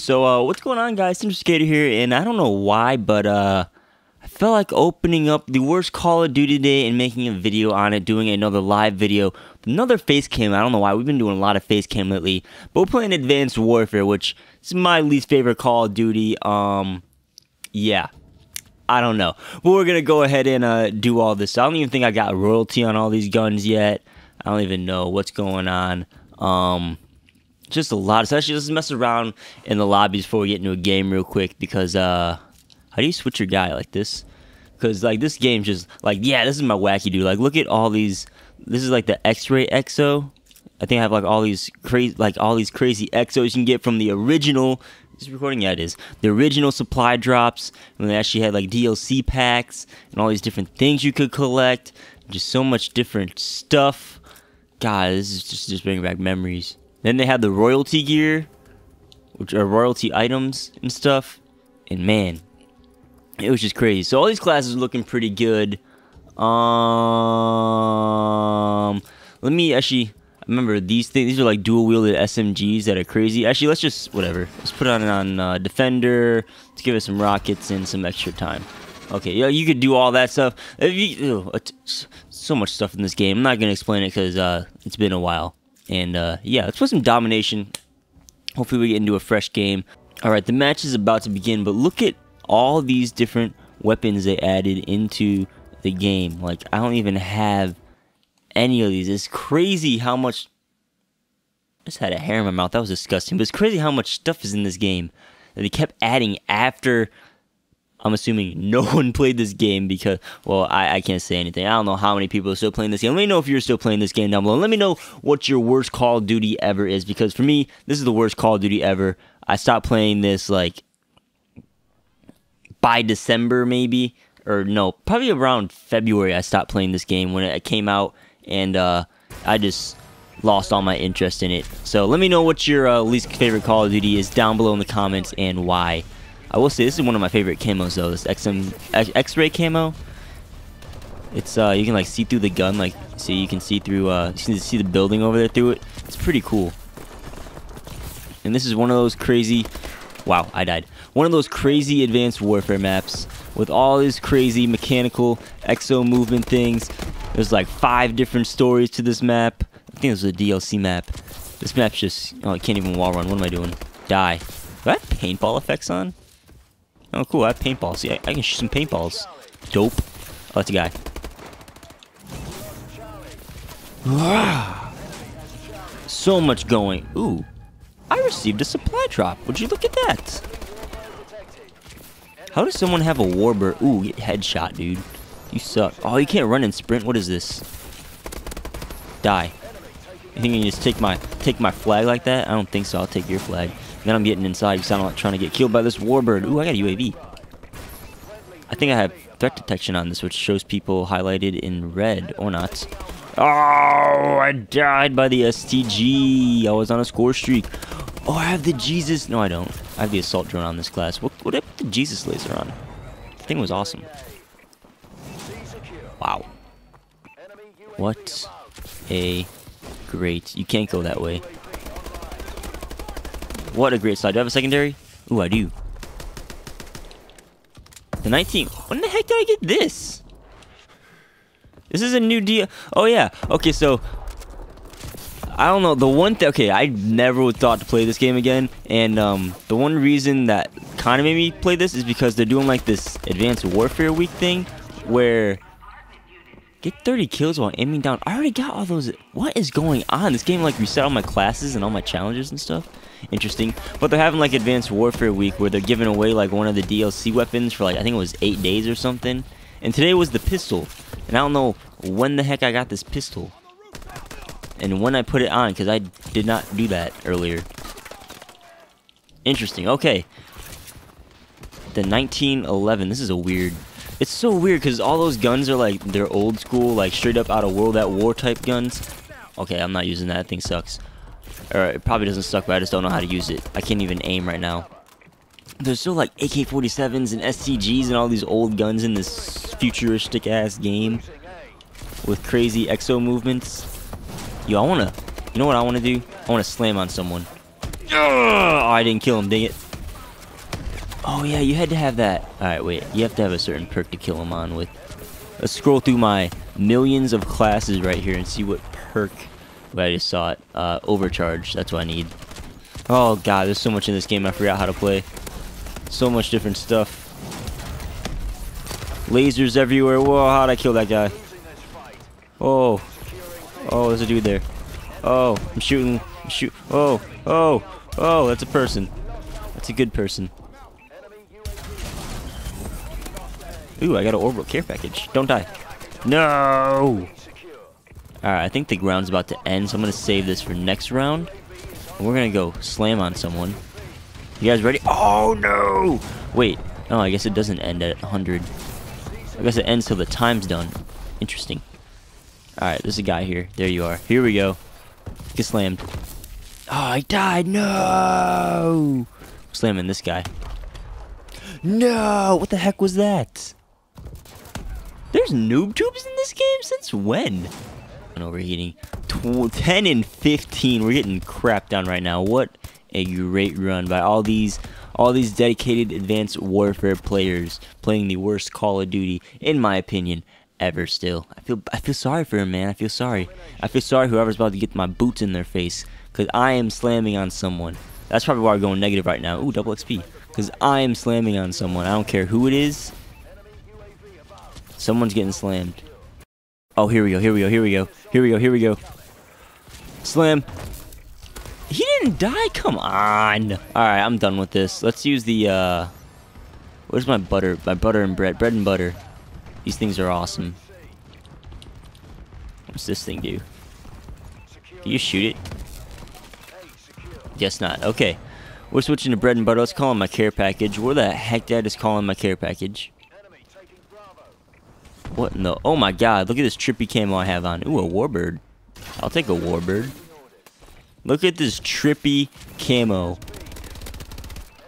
So what's going on, guys? Synystersk8r here, and I don't know why, but I felt like opening up the worst Call of Duty day and making a video on it, doing another live video, another face cam. I don't know why, we've been doing a lot of face cam lately, but we're playing Advanced Warfare, which is my least favorite Call of Duty. Yeah, I don't know, but we're gonna go ahead and do all this. I don't even think I got royalty on all these guns yet. I don't even know what's going on. Just a lot, especially let's mess around in the lobbies before we get into a game real quick, because how do you switch your guy like this? Because like this game's just like, yeah, this is my wacky dude. Like look at all these. This is like the X-ray EXO. I think I have like all these crazy EXOs you can get from the original. Is it recording? Yeah, it is. The original supply drops, and they actually had like DLC packs and all these different things you could collect. Just so much different stuff. God, this is just bringing back memories. Then they had the royalty gear, which are royalty items and stuff. And man, it was just crazy. So all these classes are looking pretty good. Let me actually, remember these things. These are like dual-wielded SMGs that are crazy. Actually, let's just, whatever. Let's put on Defender. Let's give it some rockets and some extra time. Okay, yeah, you could do all that stuff. So much stuff in this game. I'm not going to explain it because it's been a while. And yeah, let's put some domination. Hopefully we get into a fresh game. Alright, the match is about to begin, but look at all these different weapons they added into the game. Like, I don't even have any of these. It's crazy how much... I just had a hair in my mouth. That was disgusting. But it's crazy how much stuff is in this game that they kept adding after... I'm assuming no one played this game because, well, I can't say anything. I don't know how many people are still playing this game. Let me know if you're still playing this game down below. Let me know what your worst Call of Duty ever is, because for me, this is the worst Call of Duty ever. I stopped playing this, like, by December maybe, or no, probably around February I stopped playing this game when it came out, and I just lost all my interest in it. So let me know what your least favorite Call of Duty is down below in the comments and why. I will say this is one of my favorite camos though. This X-ray camo. It's you can like see through the gun, like see you can see through you can see the building over there through it. It's pretty cool. And this is one of those crazy. Wow, I died. One of those crazy Advanced Warfare maps with all these crazy mechanical exo movement things. There's like 5 different stories to this map. I think this was a DLC map. This map's just, oh, I can't even wall run. What am I doing? Die. Do I have paintball effects on? Oh, cool, I have paintballs. See, I can shoot some paintballs. Dope. Oh, that's a guy. So much going. Ooh. I received a supply drop. Would you look at that? How does someone have a warbird? Ooh, get headshot, dude. You suck. Oh, you can't run and sprint? What is this? Die. You think you can just take my flag like that? I don't think so. I'll take your flag. Then I'm getting inside because I'm not trying to get killed by this warbird. Ooh, I got a UAV. I think I have threat detection on this, which shows people highlighted in red or not. Oh, I died by the STG. I was on a score streak. Oh, I have the Jesus. No, I don't. I have the assault drone on this class. What did I put the Jesus laser on? That thing was awesome. Wow. What a great... You can't go that way. What a great slide. Do I have a secondary? Ooh, I do. The 19. When the heck did I get this? This is a new deal. Oh, yeah. Okay, so... I don't know. The one thing... Okay, I never thought to play this game again. And the one reason that kind of made me play this is because they're doing, like, this Advanced Warfare Week thing where... Get 30 kills while aiming down. I already got all those. What is going on? This game, like, reset all my classes and all my challenges and stuff. Interesting. But they're having, like, Advanced Warfare Week where they're giving away, like, one of the DLC weapons for, like, I think it was 8 days or something. And today was the pistol. And I don't know when the heck I got this pistol. And when I put it on, because I did not do that earlier. Interesting. Okay. The 1911. This is a weird... It's so weird because all those guns are like, they're old school, like straight up out of World at War type guns. Okay, I'm not using that. That thing sucks. Or it probably doesn't suck, but I just don't know how to use it. I can't even aim right now. There's still like AK-47s and STGs and all these old guns in this futuristic ass game. With crazy exo movements. Yo, I wanna, you know what I wanna do? I wanna slam on someone. Oh, I didn't kill him, dang it. Oh yeah, you had to have that. Alright, wait. You have to have a certain perk to kill him on with. Let's scroll through my millions of classes right here and see what perk I just saw it. Overcharge. That's what I need. Oh god, there's so much in this game I forgot how to play. So much different stuff. Lasers everywhere. Whoa, how'd I kill that guy? Oh. Oh, there's a dude there. Oh, I'm shooting. Oh, oh, oh, that's a person. That's a good person. Ooh, I got an orbital care package. Don't die. No! Alright, I think the round's about to end, so I'm going to save this for next round. And we're going to go slam on someone. You guys ready? Oh, no! Wait. Oh, I guess it doesn't end at 100. I guess it ends till the time's done. Interesting. Alright, there's a guy here. There you are. Here we go. Get slammed. Oh, I died. No! I'm slamming this guy. No! What the heck was that? There's noob tubes in this game? Since when? And overheating. 10 and 15. We're getting crapped down right now. What a great run by all these dedicated Advanced Warfare players playing the worst Call of Duty, in my opinion, ever still. I feel sorry for him, man. I feel sorry. I feel sorry whoever's about to get my boots in their face, because I am slamming on someone. That's probably why we're going negative right now. Ooh, double XP. Because I am slamming on someone. I don't care who it is. Someone's getting slammed. Oh, here we go, here we go, here we go. Here we go, here we go. Slam. He didn't die? Come on. Alright, I'm done with this. Let's use the, where's my butter? My butter and bread. Bread and butter. These things are awesome. What's this thing do? Can you shoot it? Guess not. Okay. We're switching to bread and butter. Let's call him my care package. Where the heck that is calling my care package? What in the... Oh my god, look at this trippy camo I have on. Ooh, a warbird. I'll take a warbird. Look at this trippy camo.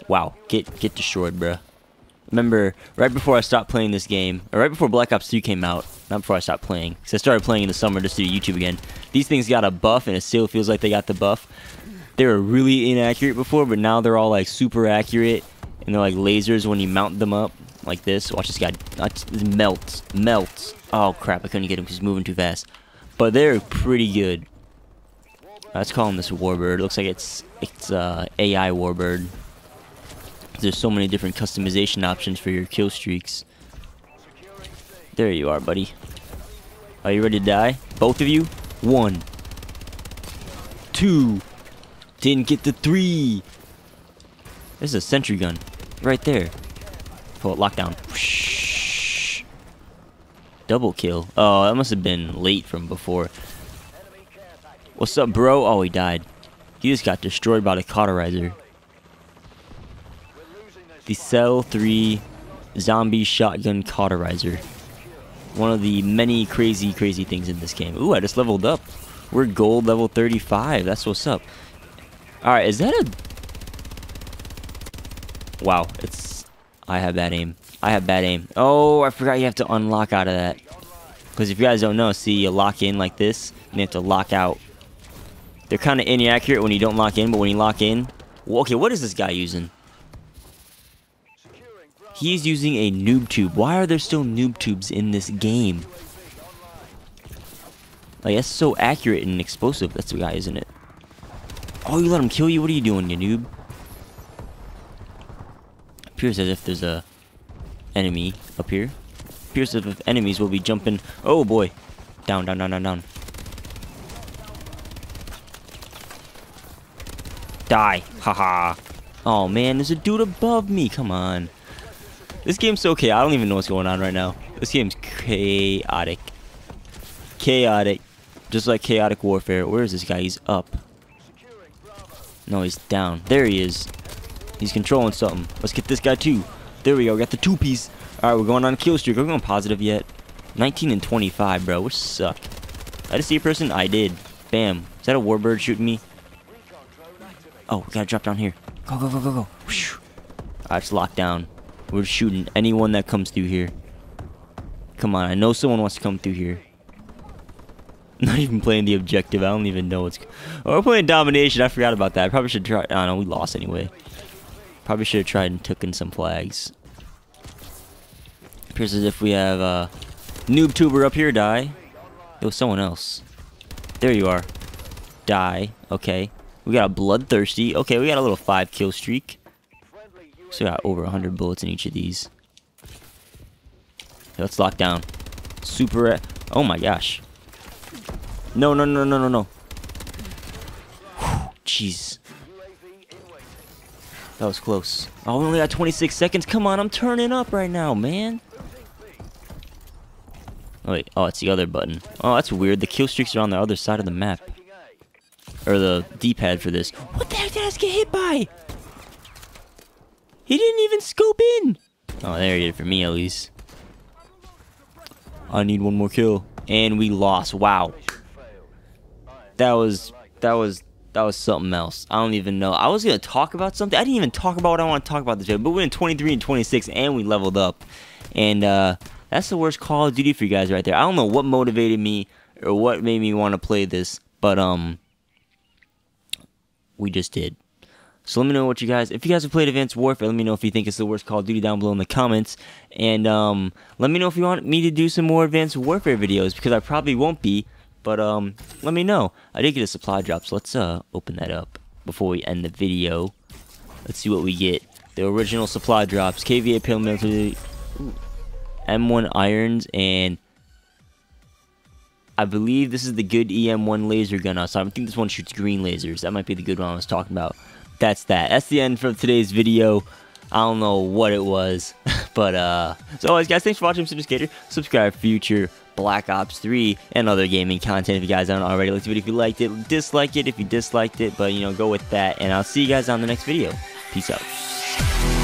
Wow, get destroyed, bruh. Remember, right before I stopped playing this game, or right before Black Ops 3 came out, not before I stopped playing, because I started playing in the summer just to do YouTube again. These things got a buff, and it still feels like they got the buff. They were really inaccurate before, but now they're all like super accurate, and they're like lasers when you mount them up like this. Watch this guy. This melts. Oh crap, I couldn't get him because he's moving too fast, but they're pretty good. Let's call him this warbird. Looks like it's AI warbird. There's so many different customization options for your kill streaks. There you are, buddy. Are you ready to die, both of you? 1 2. Didn't get the 3. This is a sentry gun. Right there. Pull it. Lockdown. Whoosh. Double kill. Oh, that must have been late from before. What's up, bro? Oh, he died. He just got destroyed by the cauterizer. The Cell 3 Zombie Shotgun Cauterizer. One of the many crazy, crazy things in this game. Ooh, I just leveled up. We're gold level 35. That's what's up. Alright, is that a... Wow, it's... I have bad aim. I have bad aim. Oh, I forgot you have to unlock out of that. Because if you guys don't know, see, you lock in like this, and you have to lock out. They're kind of inaccurate when you don't lock in, but when you lock in... Well, okay, what is this guy using? He's using a noob tube. Why are there still noob tubes in this game? Like, that's so accurate and explosive. That's the guy, isn't it? Oh, you let him kill you? What are you doing, you noob? Appears as if there's a enemy up here. Appears as if enemies will be jumping. Oh, boy. Down, down, down, down, down. Die. Haha. Oh, man. There's a dude above me. Come on. This game's so chaotic. I don't even know what's going on right now. This game's chaotic. Chaotic. Just like Chaotic Warfare. Where is this guy? He's up. No, he's down. There he is. He's controlling something. Let's get this guy too. There we go. Got the two-piece. Alright, we're going on a kill streak. Are we going positive yet? 19 and 25, bro. Which sucked. I just see a person? I did. Bam. Is that a warbird shooting me? Oh, we gotta drop down here. Go, go, go, go, go. Alright, it's locked down. We're shooting anyone that comes through here. Come on. I know someone wants to come through here. Not even playing the objective. I don't even know what's... Oh, we're playing domination. I forgot about that. I probably should try... I don't know. We lost anyway. Probably should have tried and took in some flags. Appears as if we have noob tuber up here die. It was someone else. There you are. Die. Okay. We got a bloodthirsty. Okay, we got a little 5-kill streak. So we got over 100 bullets in each of these. Okay, let's lock down. Super. Oh my gosh. No, no, no, no, no, no. Jeez. That was close. Oh, we only got 26 seconds. Come on, I'm turning up right now, man. Oh, wait. Oh, it's the other button. Oh, that's weird. The kill streaks are on the other side of the map. Or the D-pad for this. What the heck did I just get hit by? He didn't even scope in. Oh, there he did for me, at least. I need one more kill. And we lost. Wow. That was something else. I don't even know. I was going to talk about something. I didn't even talk about what I want to talk about this video. But we're in 23 and 26, and we leveled up. And that's the worst Call of Duty for you guys right there. I don't know what motivated me or what made me want to play this, but we just did. So let me know what you guys, if you guys have played Advanced Warfare, let me know if you think it's the worst Call of Duty down below in the comments. And let me know if you want me to do some more Advanced Warfare videos, because I probably won't be. But let me know. I did get a supply drop, so let's open that up before we end the video. Let's see what we get. The original supply drops: KVA Pale Melody, M1 irons, and I believe this is the good EM1 laser gun. So I think this one shoots green lasers. That might be the good one I was talking about. That's that. That's the end for today's video. I don't know what it was, but so always, guys, thanks for watching. Synystersk8r. Subscribe for future Black Ops 3 and other gaming content if you guys aren't already. Like the video if you liked it, dislike it if you disliked it, but you know, go with that, and I'll see you guys on the next video. Peace out.